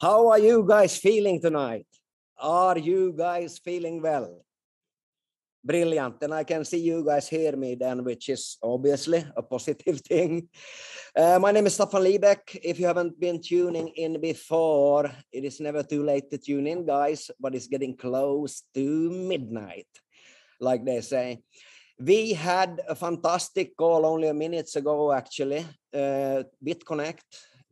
How are you guys feeling tonight? Are you guys feeling well? Brilliant. And I can see you guys hear me then, which is obviously a positive thing. My name is Stefan Liebeck. If you haven't been tuning in before, it is never too late to tune in, guys, but it's getting close to midnight, like they say. We had a fantastic call only a minute ago, actually, BitConnect.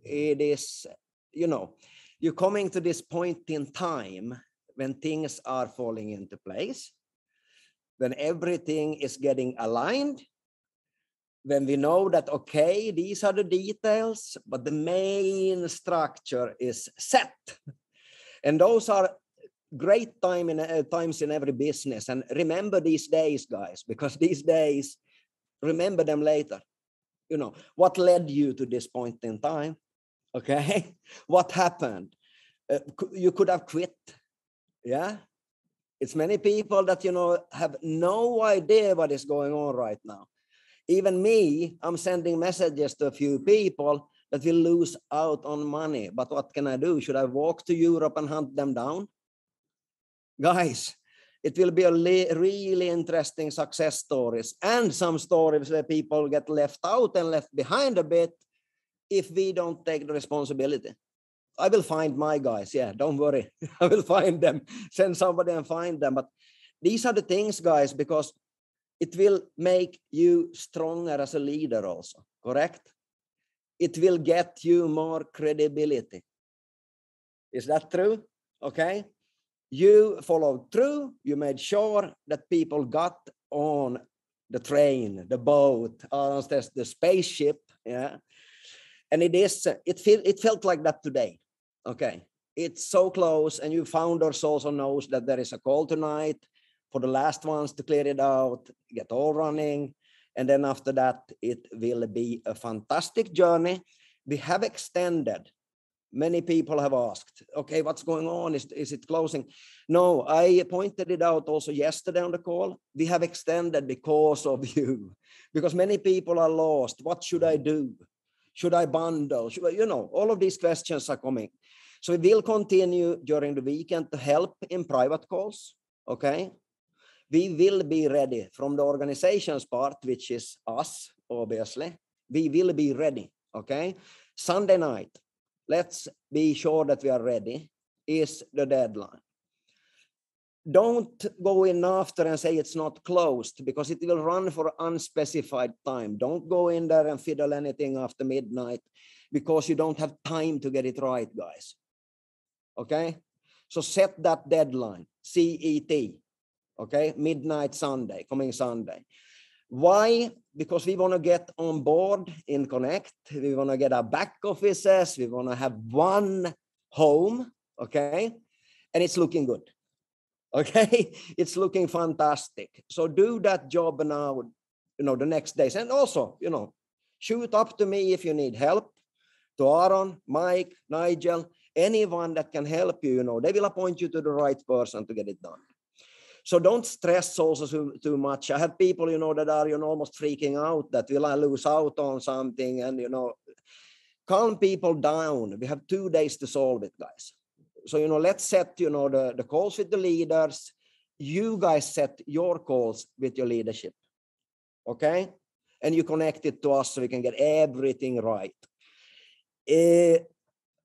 It is, you know, you're coming to this point in time when things are falling into place, when everything is getting aligned, when we know that, okay, these are the details, but the main structure is set. And those are great times in every business. And remember these days, guys, because these days, remember them later. You know, what led you to this point in time? Okay, what happened? You could have quit, yeah? It's many people that, you know, have no idea what is going on right now. Even me, I'm sending messages to a few people that will lose out on money. But what can I do? Should I walk to Europe and hunt them down? Guys, it will be a really interesting success stories and some stories where people get left out and left behind a bit if we don't take the responsibility. I will find my guys. Yeah, don't worry. I will find them. Send somebody and find them. But these are the things, guys, because it will make you stronger as a leader also, correct? It will get you more credibility. Is that true? Okay. You followed through. You made sure that people got on the train, the boat, or the spaceship. Yeah. And it is, it felt like that today. Okay, it's so close, and you founders also knows that there is a call tonight for the last ones to clear it out, get all running, and then after that, it will be a fantastic journey. We have extended. Many people have asked, okay, what's going on? Is it closing? No, I pointed it out also yesterday on the call. We have extended because of you, because many people are lost. What should I do? Should I bundle? Should I, you know, all of these questions are coming. So we will continue during the weekend to help in private calls, okay? We will be ready from the organization's part, which is us, obviously. We will be ready, okay? Sunday night, let's be sure that we are ready, is the deadline. Don't go in after and say it's not closed, because it will run for unspecified time. Don't go in there and fiddle anything after midnight, because you don't have time to get it right, guys. Okay? So set that deadline, CET, okay? Midnight Sunday, coming Sunday. Why? Because we want to get on board in Connect. We want to get our back offices. We want to have one home, okay? And it's looking good. Okay, it's looking fantastic. So do that job now, you know, the next days. And also, you know, shoot up to me if you need help, to Aaron, Mike, Nigel, anyone that can help you, you know, they will appoint you to the right person to get it done. So don't stress also too much. I have people, you know, that are, you know, almost freaking out that will I lose out on something, and, you know, calm people down. We have 2 days to solve it, guys. So, you know, let's set, you know, the calls with the leaders. You guys set your calls with your leadership, okay? And you connect it to us so we can get everything right.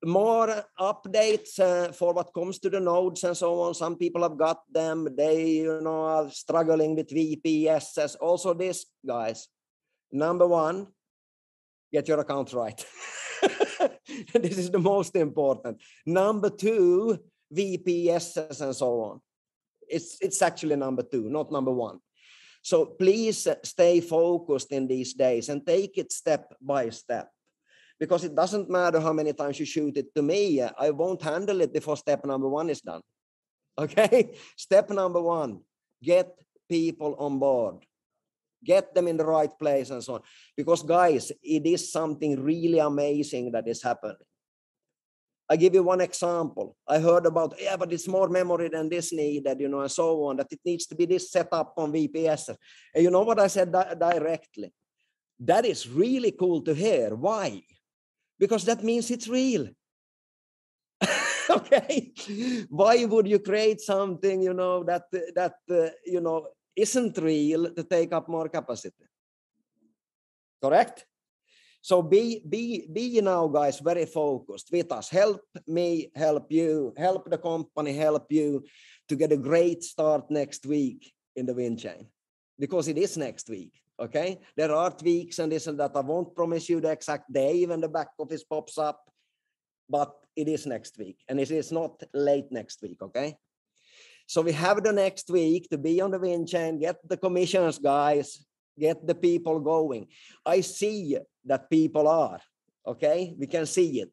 More updates for what comes to the nodes and so on. Some people have got them. They, you know, are struggling with VPSs. Also this, guys, number one, get your account right. This is the most important. Number two, VPSs and so on. It's actually number two, not number one. So please stay focused in these days and take it step by step, because it doesn't matter how many times you shoot it to me. I won't handle it before step number one is done. Okay? Step number one, get people on board. Get them in the right place and so on. Because, guys, it is something really amazing that is happening. I give you one example. I heard about, yeah, but it's more memory than this needed, you know, and so on, that it needs to be this set up on VPS. And you know what I said directly? That is really cool to hear. Why? Because that means it's real. Okay, why would you create something, you know, that you know, isn't real to take up more capacity? Correct? So be now, guys, very focused with us. Help me, help you, help the company, help you to get a great start next week in the wind chain, because it is next week. Okay, there are tweaks and this and that. I won't promise you the exact day when the back office pops up, but it is next week, and it is not late next week. Okay, so we have the next week to be on the wind chain, get the commissions, guys, get the people going. I see that people are, okay, we can see it,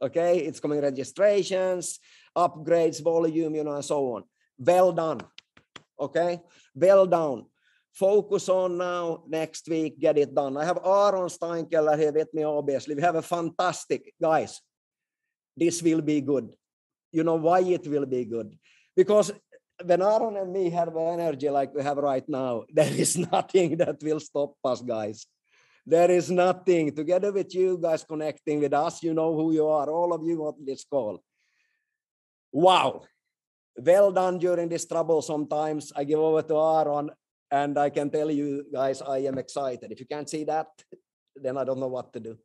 okay, it's coming, registrations, upgrades, volume, you know, and so on. Well done, okay, well done. Focus on now, next week, get it done. I have Aaron Steinkeller here with me, obviously. We have a fantastic, guys, this will be good. You know why it will be good? Because when Aaron and me have energy like we have right now, there is nothing that will stop us, guys. There is nothing. Together with you guys connecting with us, you know who you are, all of you on this call. Wow. Well done during this trouble sometimes. I give over to Aaron, and I can tell you guys, I am excited. If you can't see that, then I don't know what to do.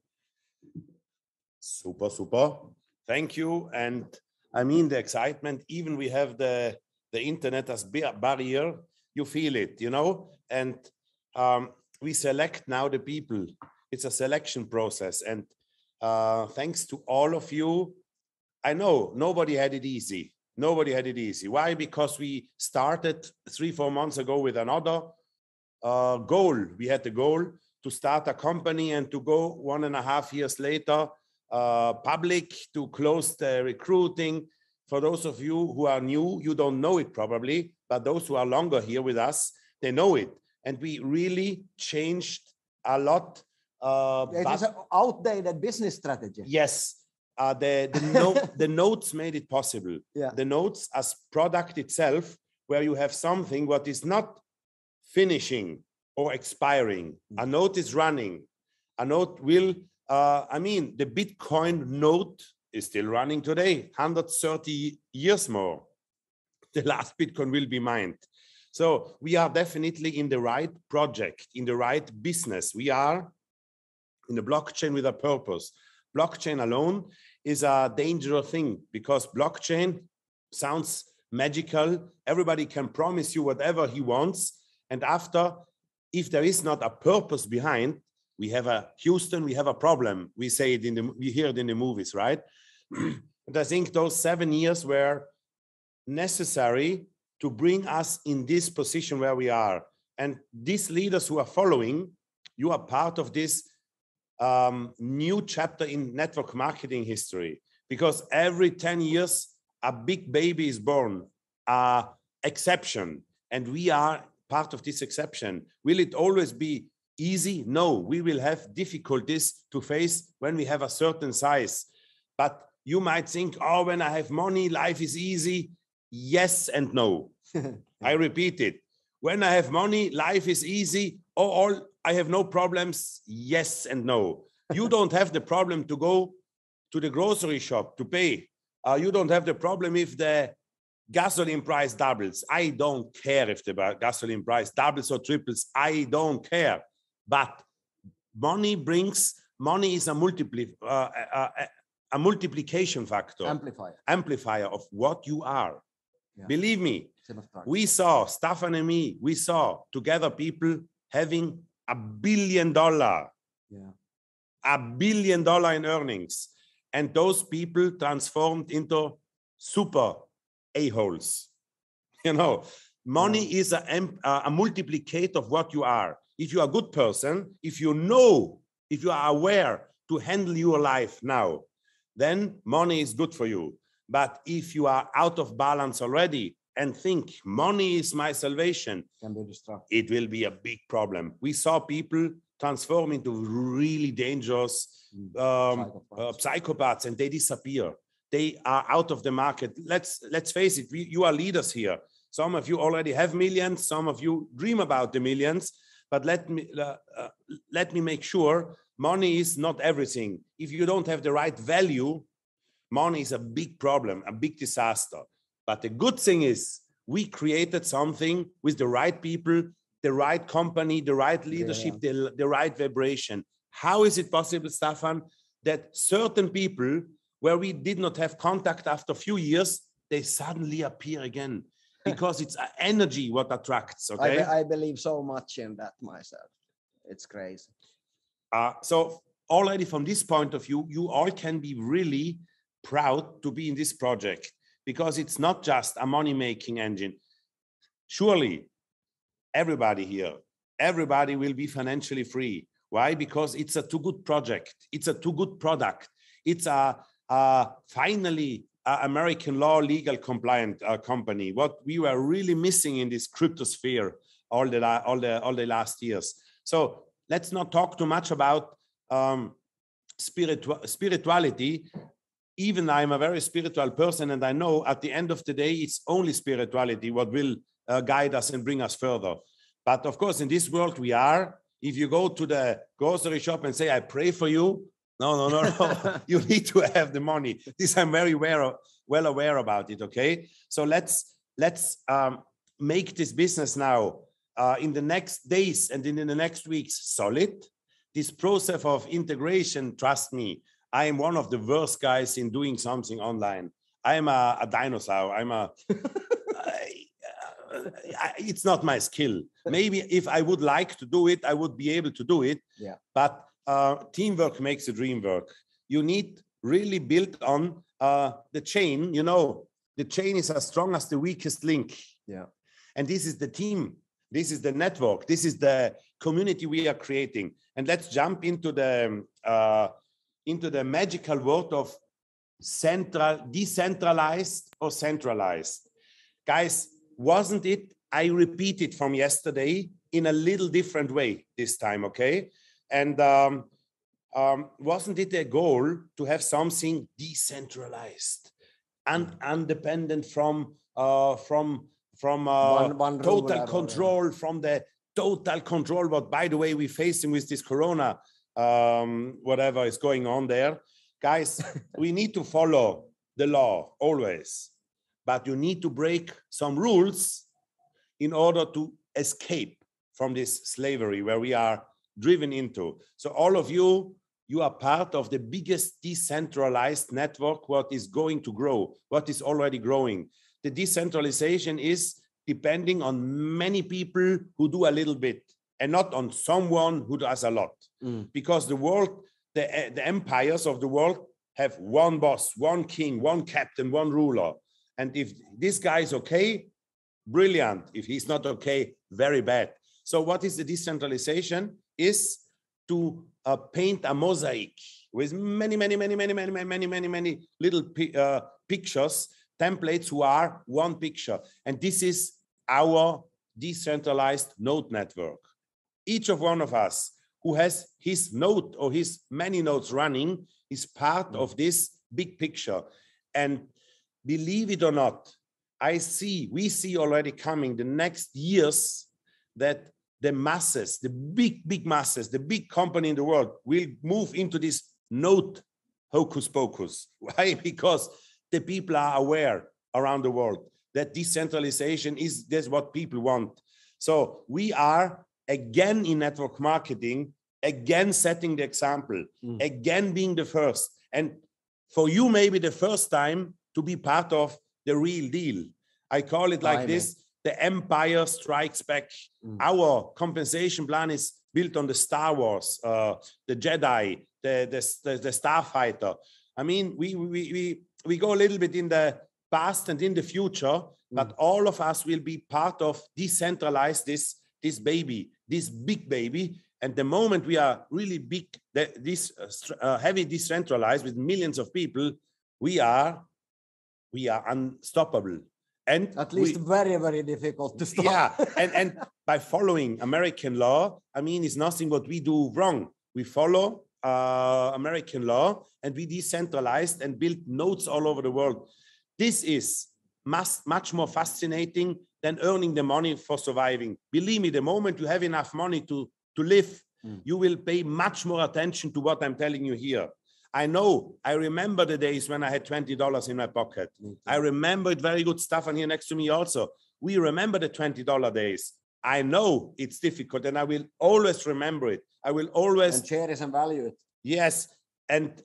Super, super. Thank you. And I mean, the excitement, even we have the internet as barrier, you feel it, you know, and we select now the people. It's a selection process. And thanks to all of you, I know nobody had it easy. Nobody had it easy. Why? Because we started 3-4 months ago with another goal. We had the goal to start a company and to go 1.5 years later public, to close the recruiting. For those of you who are new, you don't know it probably, but those who are longer here with us, they know it. And we really changed a lot. It is an outdated business strategy. Yes. The notes made it possible. Yeah. The notes as product itself, where you have something what is not finishing or expiring. A note is running. A note will, I mean, the Bitcoin note is still running today, 130 years more. The last Bitcoin will be mined. So we are definitely in the right project, in the right business. We are in the blockchain with a purpose. Blockchain alone is a dangerous thing, because blockchain sounds magical. Everybody can promise you whatever he wants. And after, if there is not a purpose behind, we have a Houston, we have a problem. We say it in the, we hear it in the movies, right? And I think those 7 years were necessary to bring us in this position where we are. And these leaders who are following, you are part of this new chapter in network marketing history, because every 10 years, a big baby is born, an exception. And we are part of this exception. Will it always be easy? No, we will have difficulties to face when we have a certain size. But you might think, oh, when I have money, life is easy. Yes and no. I repeat it. When I have money, life is easy. Or I have no problems. Yes and no. You don't have the problem to go to the grocery shop to pay. You don't have the problem if the gasoline price doubles. I don't care if the gasoline price doubles or triples. I don't care. But money is a multiplication factor. Amplifier of what you are. Yeah. Believe me, we saw, Stefan and me, we saw together people having $1 billion. Yeah. $1 billion in earnings. And those people transformed into super a-holes. You know, money is a multiplicator of what you are. If you are a good person, if you know, if you are aware to handle your life now, then money is good for you. But if you are out of balance already and think money is my salvation, it will be a big problem. We saw people transform into really dangerous psychopaths, and they disappear. They are out of the market. Let's face it, you are leaders here. Some of you already have millions. Some of you dream about the millions. But let me make sure money is not everything. If you don't have the right value, Money is a big problem, a big disaster. But the good thing is we created something with the right people, the right company, the right leadership, the right vibration. How is it possible, Stefan, that certain people where we did not have contact after a few years, they suddenly appear again? Because it's energy what attracts, okay? I believe so much in that myself. It's crazy. So already from this point of view, you all can be really proud to be in this project because it's not just a money-making engine. Surely, everybody here, everybody will be financially free. Why? Because it's a too good project. It's a too good product. It's a finally American law legal compliant company. What we were really missing in this cryptosphere all the last years. So let's not talk too much about spirituality. Even I'm a very spiritual person, and I know at the end of the day, it's only spirituality what will guide us and bring us further. But of course, in this world we are. If you go to the grocery shop and say, I pray for you, no. You need to have the money. This I'm very well aware about it, okay? So let's make this business now in the next days and in the next weeks solid. This process of integration, trust me, I am one of the worst guys in doing something online. I am a dinosaur. It's not my skill. Maybe if I would like to do it, I would be able to do it. Yeah. But teamwork makes the dream work. You need really built on the chain. You know, the chain is as strong as the weakest link. Yeah. And this is the team. This is the network. This is the community we are creating. And let's jump into the magical world of decentralized or centralized. Guys, wasn't it? I repeat it from yesterday in a little different way this time, okay? And wasn't it a goal to have something decentralized and independent from total control, from the total control? But by the way, we're facing with this corona, whatever is going on there. Guys, we need to follow the law always, but you need to break some rules in order to escape from this slavery where we are driven into. So all of you, you are part of the biggest decentralized network, what is going to grow, what is already growing. The decentralization is depending on many people who do a little bit and not on someone who does a lot. Because the world, the empires of the world have one boss, one king, one captain, one ruler. And if this guy is okay, brilliant. If he's not okay, very bad. So what is the decentralization? Is to paint a mosaic with many little pictures, templates who are one picture. And this is our decentralized node network. Each of one of us who has his node or his many nodes running is part of this big picture. And believe it or not, we see already coming the next years that the masses, the big masses, the big company in the world will move into this node hocus pocus. Why? Because the people are aware around the world that decentralization is what people want. So we are again in network marketing, again setting the example, again being the first. And for you, maybe the first time to be part of the real deal. I call it like this, the Empire Strikes Back. Our compensation plan is built on the Star Wars, the Jedi, the Starfighter. I mean, we go a little bit in the past and in the future, but all of us will be part of decentralized this baby, this big baby. And the moment we are really big, heavy decentralized with millions of people, we are unstoppable. And at least very, very difficult to stop. Yeah, and by following American law, I mean, it's nothing what we do wrong. We follow American law and we decentralized and built nodes all over the world. This is much more fascinating than earning the money for surviving. Believe me, the moment you have enough money to live, you will pay much more attention to what I'm telling you here. I know, I remember the days when I had $20 in my pocket. I remember it very good. Stefan here next to me also. We remember the $20 days. I know it's difficult, and I will always remember it. I will always... And cherish and value it. Yes. And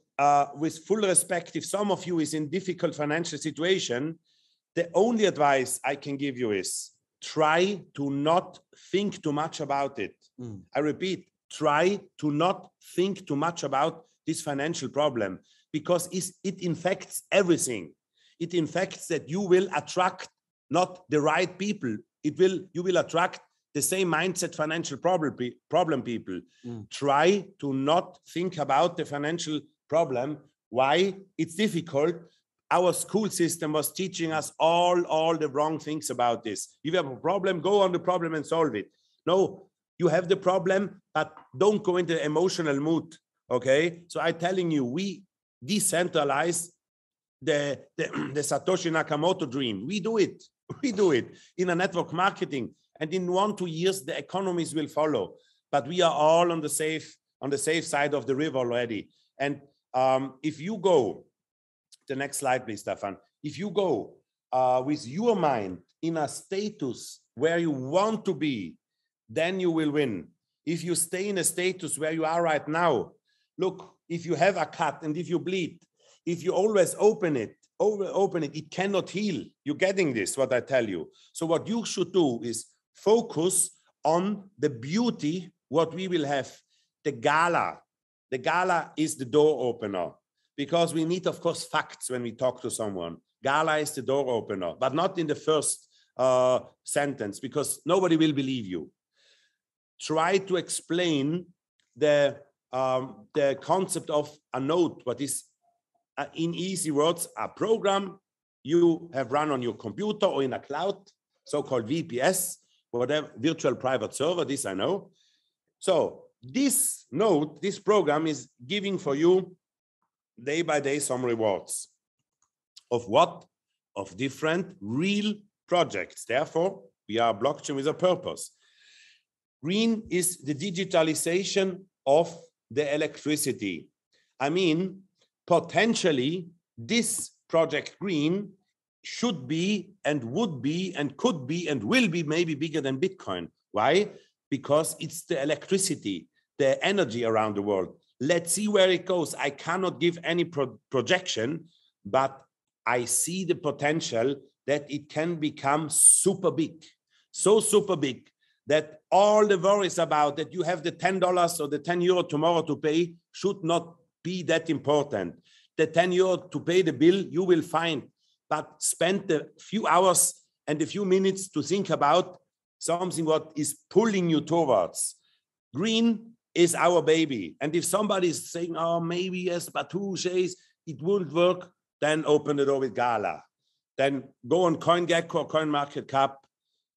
with full respect, if some of you is in difficult financial situation, the only advice I can give you is try to not think too much about it. Mm. I repeat, try to not think too much about this financial problem, because it infects everything. It infects that you will attract not the right people. You will attract the same mindset financial problem people. Mm. Try to not think about the financial problem. Why? It's difficult. Our school system was teaching us all the wrong things about this. If you have a problem, go on the problem and solve it. No, you have the problem, but don't go into emotional mood. Okay? So I'm telling you, we decentralize the Satoshi Nakamoto dream. We do it. We do it in a network marketing. And in 1-2 years, the economies will follow. But we are all on the safe side of the river already. And if you go, the next slide, please, Stefan. If you go with your mind in a status where you want to be, then you will win. If you stay in a status where you are right now, look, if you have a cut and if you bleed, if you always open it, it cannot heal. You're getting this, what I tell you. So what you should do is focus on the beauty, what we will have, the gala. The gala is the door opener, because we need, of course, facts when we talk to someone. Gala is the door opener, but not in the first sentence, because nobody will believe you. Try to explain the concept of a node, what is, in easy words, a program you have run on your computer or in a cloud, so-called VPS, whatever, virtual private server, this I know. So this node, this program is giving for you day by day some rewards. Of what? Of different real projects. Therefore, we are a blockchain with a purpose. Green is the digitalization of the electricity. I mean, potentially, this project Green should be and would be and could be and will be maybe bigger than Bitcoin. Why? Because it's the electricity, the energy around the world. Let's see where it goes. I cannot give any projection, but I see the potential that it can become super big. So super big that all the worries about that you have the $10 or the €10 tomorrow to pay should not be that important. The €10 to pay the bill, you will find, but spend the few hours and a few minutes to think about something what is pulling you towards. Green is our baby. And if somebody is saying, oh, maybe yes, but who says it won't work, then open the door with Gala. Then go on CoinGecko or CoinMarketCap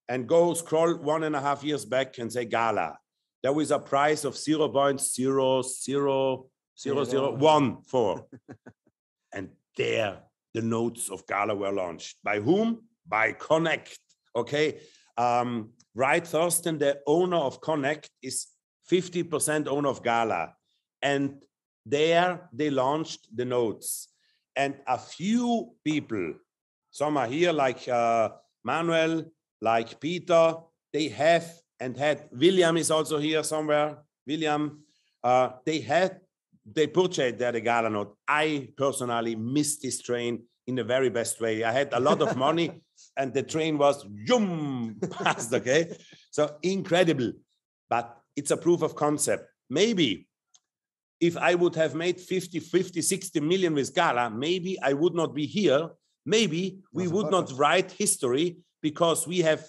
and go scroll 1.5 years back and say Gala. There was a price of 0.00001 and there the nodes of Gala were launched. By whom? By Connect. Okay. Right, Thorsten, the owner of Connect, is 50% owner of Gala. And there they launched the nodes. And a few people, some are here like Manuel, like Peter, they have and had, William is also here somewhere, William, they purchased there the Gala node. I personally missed this train in the very best way. I had a lot of money and the train was past, okay? So incredible, but it's a proof of concept. Maybe if I would have made 50, 60 million with Gala, maybe I would not be here. Maybe we would not write history, because we have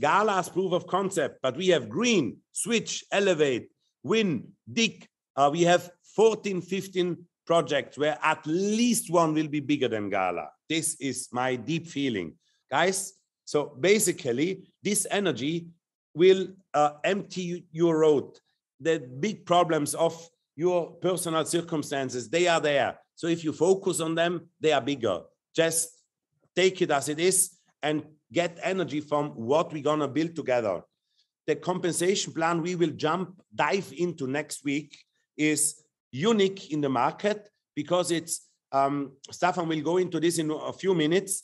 Gala's proof of concept, but we have Green, Switch, Elevate, Win, Dig. We have 14, 15 projects where at least one will be bigger than Gala. This is my deep feeling. Guys, so basically, this energy will empty your road. The big problems of your personal circumstances, they are there. So if you focus on them, they are bigger. Just take it as it is and get energy from what we're going to build together. The compensation plan we will dive into next week is unique in the market, because it's, Stefan will go into this in a few minutes.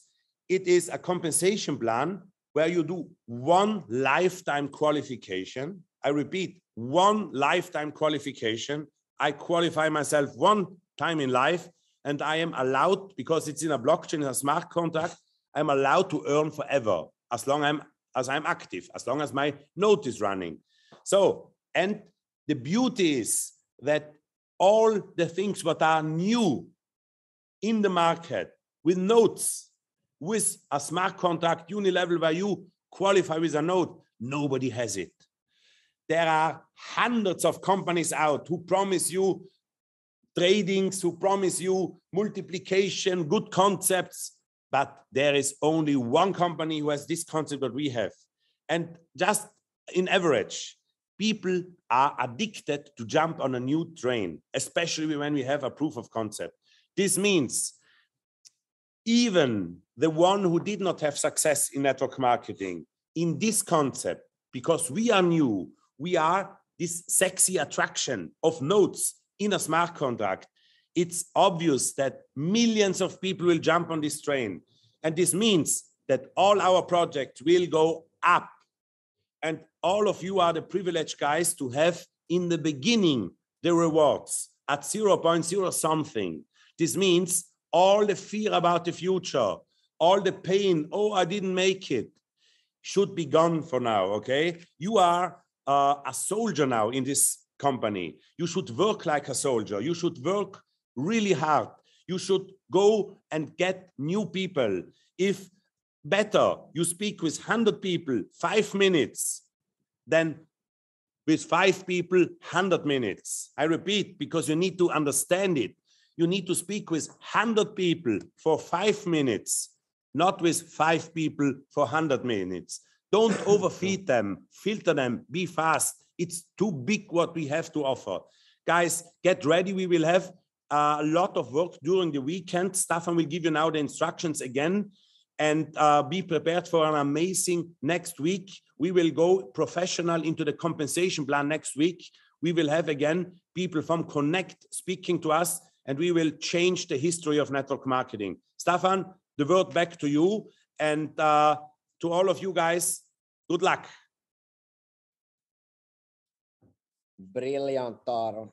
It is a compensation plan where you do one lifetime qualification. I repeat, one lifetime qualification. I qualify myself one time in life, and I am allowed, because it's in a blockchain, a smart contract, I'm allowed to earn forever, as long as I'm active, as long as my node is running. So, and the beauty is that all the things what are new in the market with nodes, with a smart contract, unilevel, where you qualify with a node, nobody has it. There are hundreds of companies out who promise you tradings, who promise you multiplication, good concepts, but there is only one company who has this concept that we have. And just in average, people are addicted to jump on a new train, especially when we have a proof of concept. This means even the one who did not have success in network marketing, in this concept, because we are new, we are this sexy attraction of nodes in a smart contract. It's obvious that millions of people will jump on this train. And this means that all our projects will go up. And all of you are the privileged guys to have in the beginning the rewards at 0.0 something. This means all the fear about the future, all the pain, oh, I didn't make it, should be gone for now, okay? You are a soldier now in this company. You should work like a soldier. You should work really hard. You should go and get new people. If better, you speak with 100 people, 5 minutes, than with 5 people, 100 minutes. I repeat, because you need to understand it. You need to speak with 100 people for 5 minutes, not with 5 people for 100 minutes. Don't overfeed them, filter them, be fast. It's too big what we have to offer. Guys, get ready. We will have a lot of work during the weekend. Stefan will give you now the instructions again. And be prepared for an amazing next week. We will go professional into the compensation plan next week. We will have again people from Connect speaking to us, and we will change the history of network marketing. Stefan, the word back to you. And to all of you guys, good luck. Brilliant, Aaron.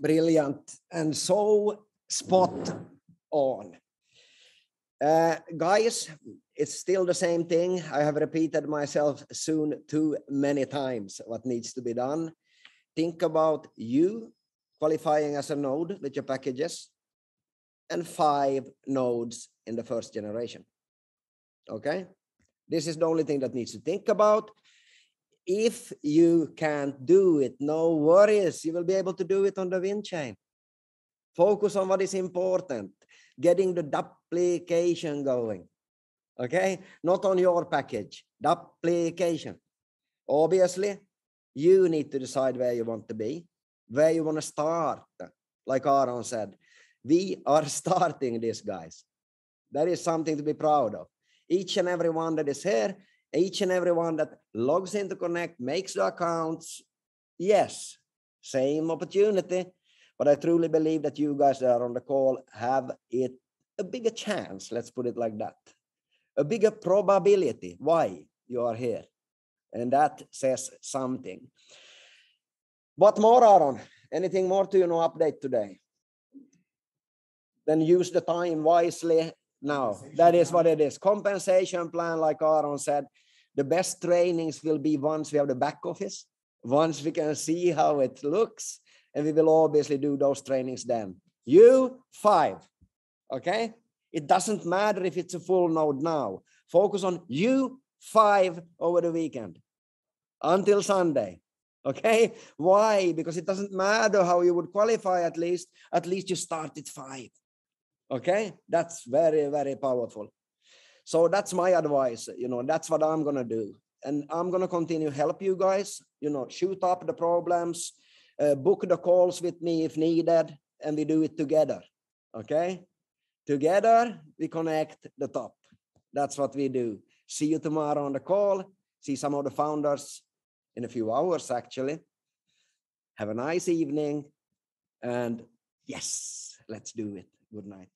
Brilliant. And so spot on. Guys, it's still the same thing. I have repeated myself soon too many times what needs to be done. Think about you qualifying as a node with your packages and 5 nodes in the first generation. Okay? This is the only thing that needs to think about. If you can't do it, no worries. You will be able to do it on the wind chain. Focus on what is important, getting the duplication going. Okay? Not on your package, duplication. Obviously, you need to decide where you want to be, where you want to start. Like Aaron said, we are starting this, guys. That is something to be proud of. Each and every one that is here, each and every one that logs into Connect, makes the accounts, yes, same opportunity. But I truly believe that you guys that are on the call have it a bigger chance, let's put it like that. A bigger probability why you are here. And that says something. What more, Aaron? Anything more to update today? Then use the time wisely now. That is what it is. Compensation plan, like Aaron said, the best trainings will be once we have the back office, once we can see how it looks, and we will obviously do those trainings then. You, 5, okay? It doesn't matter if it's a full node now. Focus on you, 5 over the weekend until Sunday. Okay? Why? Because it doesn't matter how you would qualify, at least you start at 5. Okay? That's very, very powerful. So that's my advice. That's what I'm going to do. And I'm going to continue help you guys, shoot up the problems, book the calls with me if needed, and we do it together. Okay? Together, we connect the top. That's what we do. See you tomorrow on the call. See some of the founders in a few hours, actually. Have a nice evening. And yes, Let's do it. Good night.